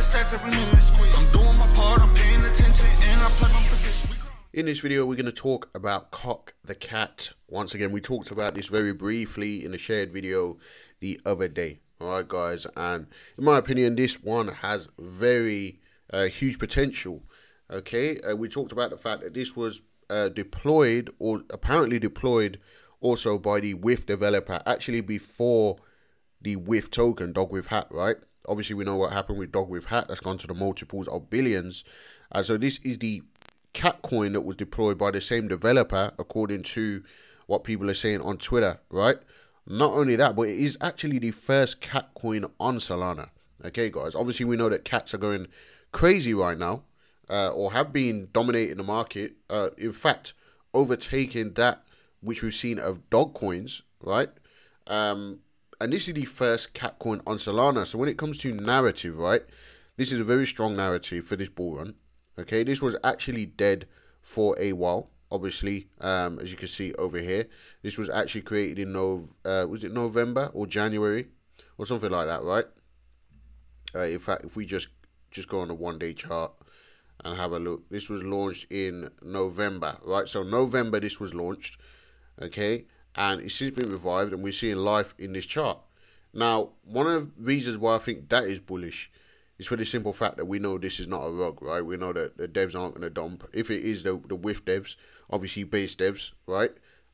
this tax every minute. I'm doing my part, I'm paying attention, and I play my position. In this video, we're going to talk about COK the cat. Once again, we talked about this very briefly in a shared video the other day. Alright guys, and in my opinion, this one has very huge potential. Okay, we talked about the fact that this was deployed, or apparently deployed also by the WIF developer, actually before the WIF token, Dog WIF Hat, right? Obviously, we know what happened with Dog WIF Hat. That's gone to the multiples of billions. And so this is the cat coin that was deployed by the same developer, according to what people are saying on Twitter, right? Not only that, but it is actually the first cat coin on Solana. Okay, guys, obviously, we know that cats are going crazy right now, or have been dominating the market. In fact, overtaking that which we've seen of dog coins, right? And this is the first cat coin on Solana. So when it comes to narrative, right, this is a very strong narrative for this bull run. Okay, this was actually dead for a while, obviously, as you can see over here. This was actually created in, was it November or January or something like that, right? In fact, if we just go on the one-day chart and have a look, this was launched in November, right? So November this was launched, okay? And it's since been revived, and we're seeing life in this chart. Now, one of the reasons why I think that is bullish is for the simple fact that we know this is not a rug, right? We know that the devs aren't going to dump. If it is the WIF devs, obviously base devs, right?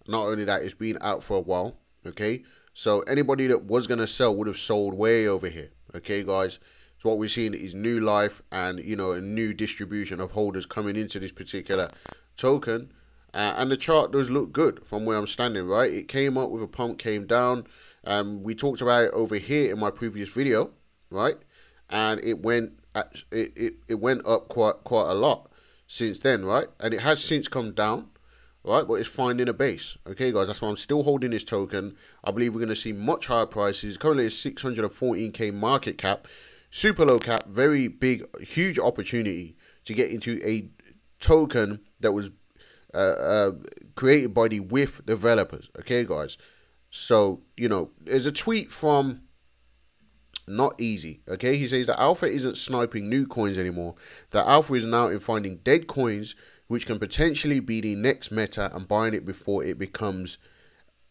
Not only that, it's been out for a while, okay? So anybody that was going to sell would have sold way over here, okay, guys? So what we're seeing is new life and, you know, a new distribution of holders coming into this particular token. And the chart does look good from where I'm standing, right? It came up with a pump, came down. We talked about it over here in my previous video, right? And it went at, it went up quite a lot since then, right? And it has since come down, right? But it's finding a base. Okay, guys, that's why I'm still holding this token. I believe we're going to see much higher prices. Currently, it's 614K market cap. Super low cap, very big, huge opportunity to get into a token that was created by the WIF developers. Okay, guys. So, you know, there's a tweet from NotEasy. Okay, he says that Alpha isn't sniping new coins anymore. That Alpha is now in finding dead coins, which can potentially be the next Meta, and buying it before it becomes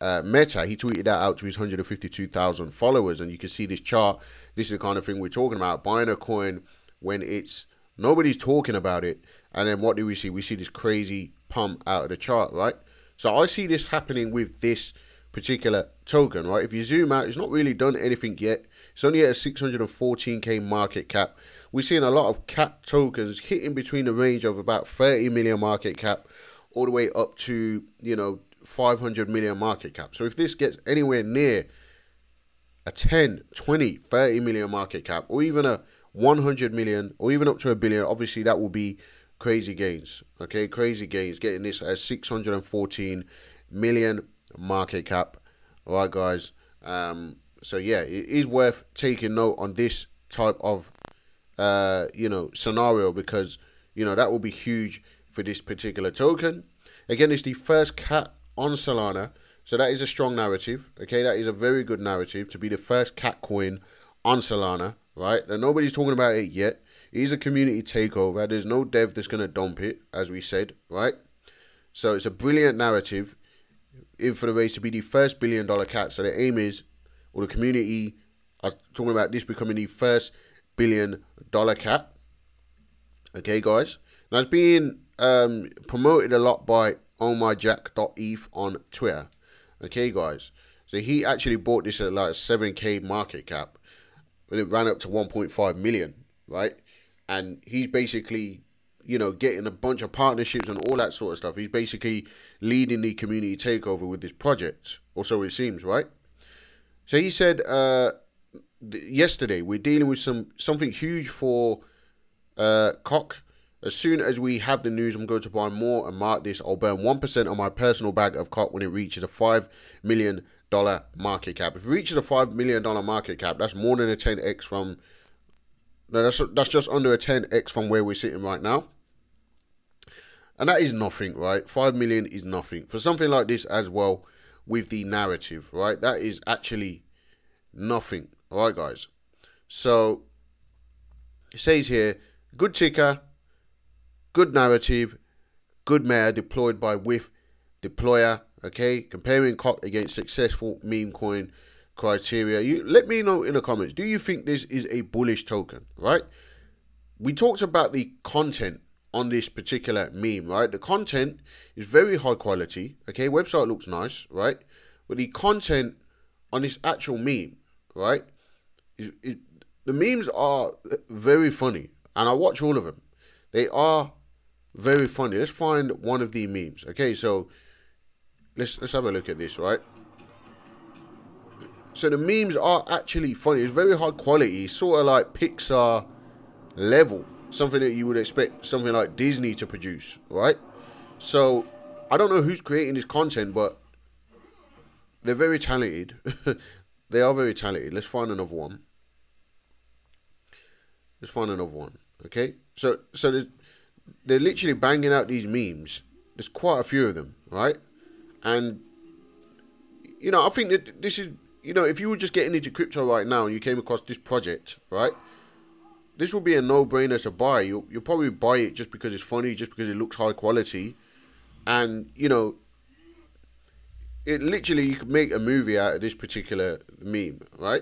Meta. He tweeted that out to his 152,000 followers, and you can see this chart. This is the kind of thing we're talking about, buying a coin when it's nobody's talking about it. And then what do we see? We see this crazy pump out of the chart, right? So I see this happening with this particular token, right? If you zoom out, it's not really done anything yet. It's only at a 614K market cap. We're seeing a lot of cat tokens hitting between the range of about 30 million market cap all the way up to, you know, 500 million market cap. So if this gets anywhere near a 10, 20, 30 million market cap, or even a 100 million, or even up to a billion, obviously that will be crazy gains, okay? Crazy gains, getting this at 614 million market cap. All right, guys. So yeah, it is worth taking note on this type of, you know, scenario, because, you know, that will be huge for this particular token. Again, it's the first cat on Solana, so that is a strong narrative, okay? That is a very good narrative to be the first cat coin on Solana, right? And nobody's talking about it yet. It is a community takeover. There's no dev that's going to dump it, as we said, right? So it's a brilliant narrative in for the race to be the first billion-dollar cat. So the aim is, or the community are talking about this becoming the first billion-dollar cat. Okay, guys? Now, it's being promoted a lot by ohmyjack.eth on Twitter. Okay, guys? So he actually bought this at like a 7K market cap, but it ran up to 1.5 million, right? And he's basically, you know, getting a bunch of partnerships and all that sort of stuff. He's basically leading the community takeover with this project, or so it seems, right? So he said yesterday, we're dealing with something huge for COK. As soon as we have the news, I'm going to buy more and mark this. I'll burn 1% on my personal bag of COK when it reaches a $5 million market cap. If it reaches a $5 million market cap, that's more than a 10x from... No, that's just under a 10x from where we're sitting right now. And that is nothing, right? 5 million is nothing. For something like this as well, with the narrative, right? That is actually nothing. All right, guys. So, It says here, good ticker, good narrative, good mayor deployed by WIF deployer. Okay, comparing COK against successful meme coin criteria. You let me know in the comments, do you think this is a bullish token, right? We talked about the content on this particular meme, right? The content is very high quality, okay? Website looks nice, right? But the content on this actual meme, right? The memes are very funny, and I watch all of them. They are very funny. Let's find one of the memes, okay? So let's have a look at this, right? So the memes are actually funny. It's very high quality, sort of like Pixar level, something that you would expect something like Disney to produce, right? So I don't know who's creating this content, but they're very talented. They are very talented. Let's find another one. Let's find another one. Okay, so they're literally banging out these memes. There's quite a few of them, right? And you know, I think that this is, you know, if you were just getting into crypto right now and you came across this project, right, this will be a no-brainer to buy. You'll probably buy it just because it's funny, just because it looks high quality. And, you know, it literally, you could make a movie out of this particular meme, right?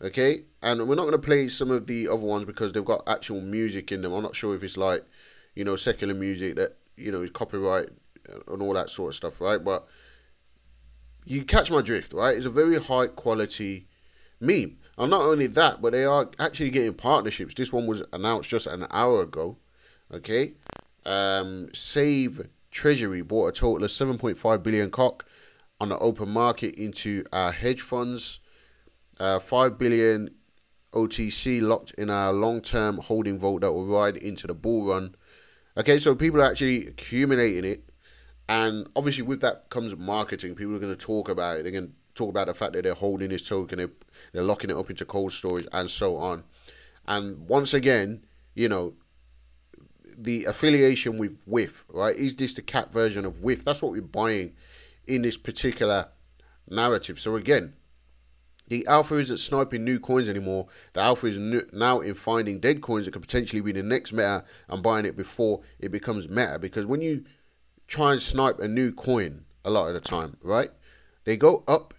Okay? And we're not going to play some of the other ones because they've got actual music in them. I'm not sure if it's like, you know, secular music that, you know, is copyright and all that sort of stuff, right? But you catch my drift, right? It's a very high quality meme. And not only that, but they are actually getting partnerships. This one was announced just an hour ago, okay? Save Treasury bought a total of 7.5 billion COK on the open market into our hedge funds. 5 billion OTC locked in our long-term holding vault that will ride into the bull run. Okay, so people are actually accumulating it. And obviously with that comes marketing. People are going to talk about it. They're going to talk about the fact that they're holding this token, they're locking it up into cold storage and so on. And once again, you know, the affiliation with WIF, right? Is this the cat version of WIF? That's what we're buying in this particular narrative. So again, the alpha isn't sniping new coins anymore. The alpha is now in finding dead coins that could potentially be the next meta and buying it before it becomes meta. Because when you try and snipe a new coin a lot of the time, right, they go up,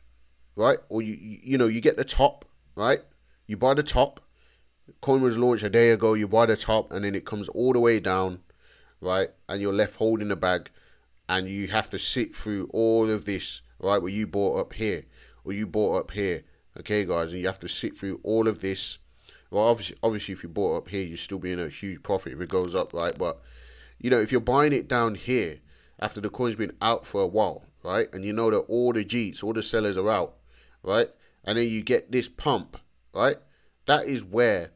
right? Or you know, you get the top, right? You buy the top. Coin was launched a day ago. You buy the top, and then it comes all the way down, right? And you're left holding the bag, and you have to sit through all of this, right? Where you bought up here, or you bought up here, okay, guys? And you have to sit through all of this. Well, obviously, if you bought up here, you're still being a huge profit if it goes up, right? But you know, if you're buying it down here after the coin's been out for a while, right, and you know that all the Jeets, all the sellers are out, right, and then you get this pump, right, that is where,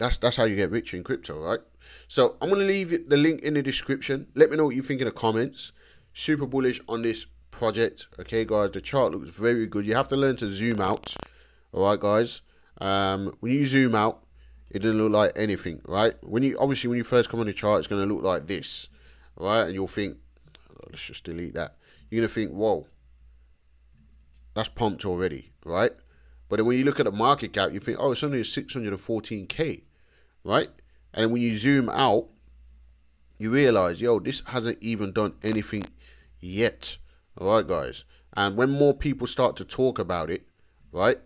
that's how you get rich in crypto, right? So I'm going to leave the link in the description. Let me know what you think in the comments. Super bullish on this project, okay, guys? The chart looks very good. You have to learn to zoom out, all right, guys? When you zoom out, it doesn't look like anything, right? Obviously, when you first come on the chart, it's going to look like this, right? And you'll think, let's just delete that. You're going to think, whoa, that's pumped already, right? But then when you look at the market cap, you think, oh, it's only 614K, right? And then when you zoom out, you realize, yo, this hasn't even done anything yet, all right, guys? And when more people start to talk about it, right,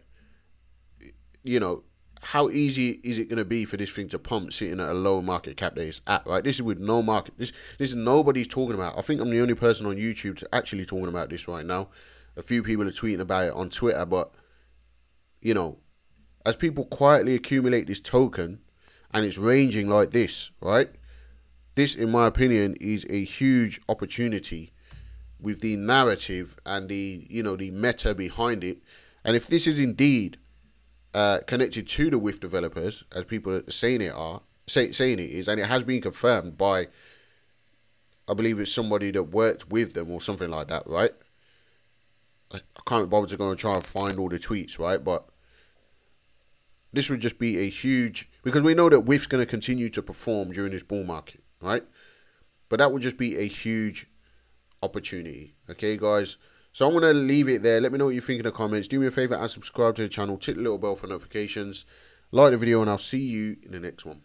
you know, how easy is it going to be for this thing to pump sitting at a low market cap that it's at, right? This is with no market. This is nobody's talking about. I think I'm the only person on YouTube to actually talking about this right now. A few people are tweeting about it on Twitter, but, you know, as people quietly accumulate this token and it's ranging like this, right? This, in my opinion, is a huge opportunity with the narrative and the, you know, the meta behind it. And if this is indeed connected to the WIF developers, as people are saying it is, and it has been confirmed by, I believe it's somebody that worked with them or something like that, right? I can't bother to go and try and find all the tweets, right? But this would just be a huge, because we know that WIF's going to continue to perform during this bull market, right? But that would just be a huge opportunity, okay, guys? So I'm going to leave it there. Let me know what you think in the comments. Do me a favor and subscribe to the channel. Tick the little bell for notifications. Like the video, and I'll see you in the next one.